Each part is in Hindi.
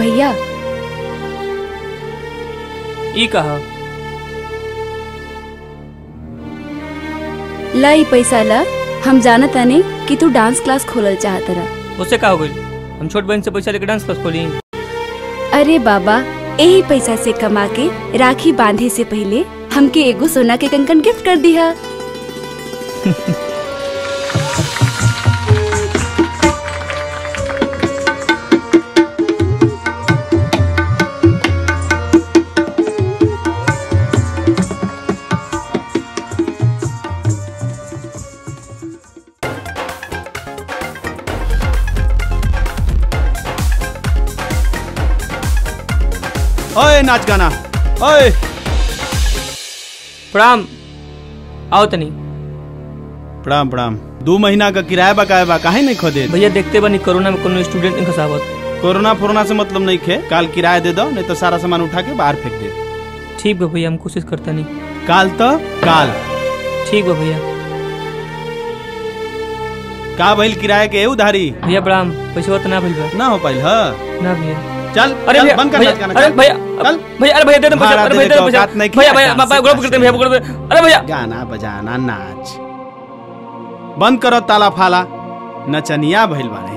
भैया ई कहा लाई पैसा ला, हम जानत आने कि तू डांस क्लास खोलल चाहत रहा। उसे का हो गई, हम छोट बहन से पैसा लेके डांस क्लास खोली। अरे बाबा, यही पैसा से कमा के राखी बांधे से पहले हमके एगो सोना के कंकन गिफ्ट कर दिया। ओए नाच गाना, ओए प्रणाम। आओ तनी। प्रणाम प्रणाम। 2 महीना का किराया बकाया बा, काहे नहीं खोदे भैया? देखते बनी कोरोना में कोनो स्टूडेंट नहीं खसावत। कोरोना फोरोना से मतलब नहीं खे, काल किराया दे दो, नहीं तो सारा सामान उठा के बाहर फेंक दे। ठीक है भैया, हम कोशिश करता नहीं। काल तो काल। ठीक है भैया। का भइल किराया के उधारी भैया? प्रणाम। पैसा उतना भइल ना हो पाइल है ना भैया? चल अरे भैया भैया दे दो पैसा। अरे भैया भैया बाबा ग्रुप करते हैं भैया ग्रुप। अरे भैया गाना बजाना नाच बंद करो, ताला फाला नचनिया भइल बाड़े।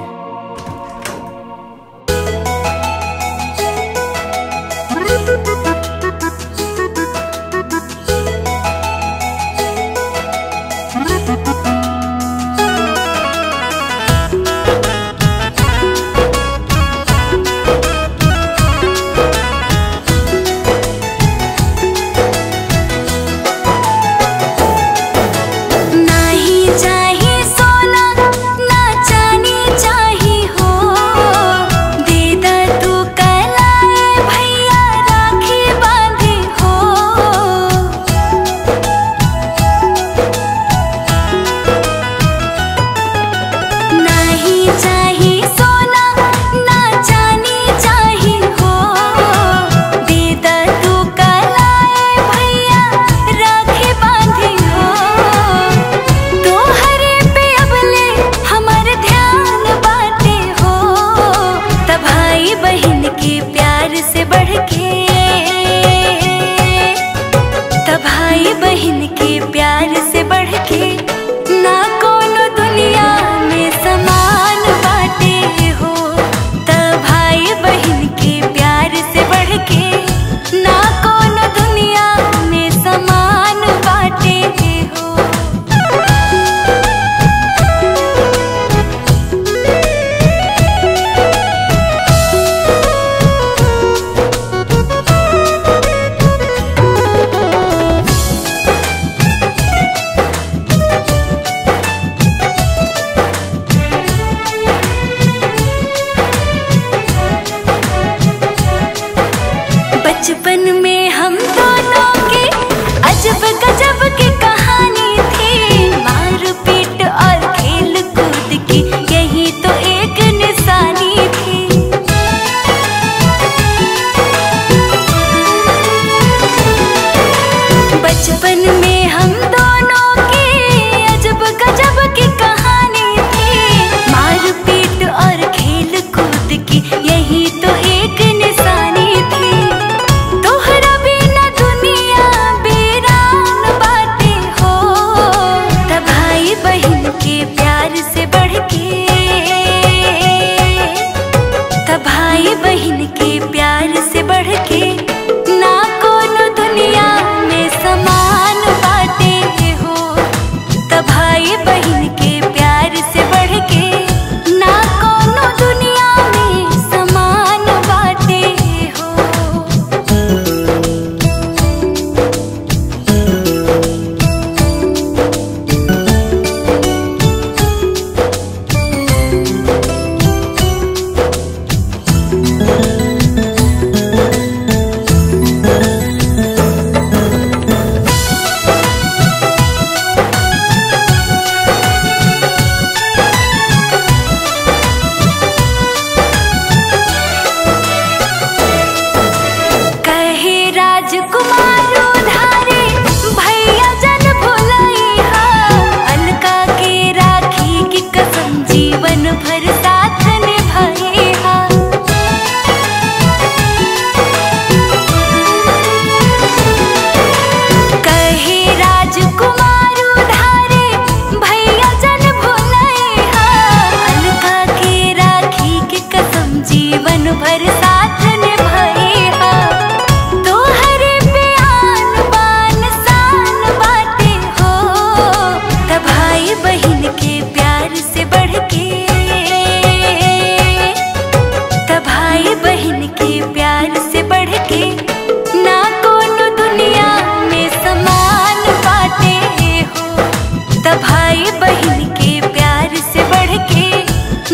भाई बहन के प्यार से बढ़ के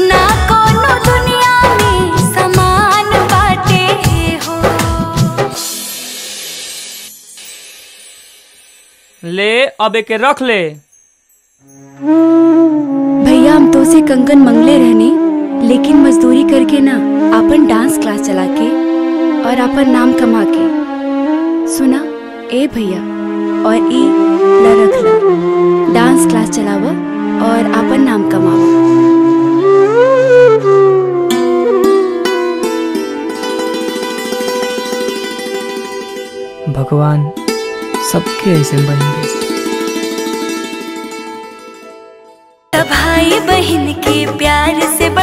ना कोनो दुनिया में समान बाटे हो। ले अब एके रख ले। भैया हम तो से कंगन मंगले रहने, लेकिन मजदूरी करके ना अपन डांस क्लास चला के और अपन नाम कमा के। सुना ए भैया और ई न रखला, डांस क्लास चलावा और अपन नाम कमावा। भगवान सबके ऐसे बनेंगे। भाई बहन के प्यार से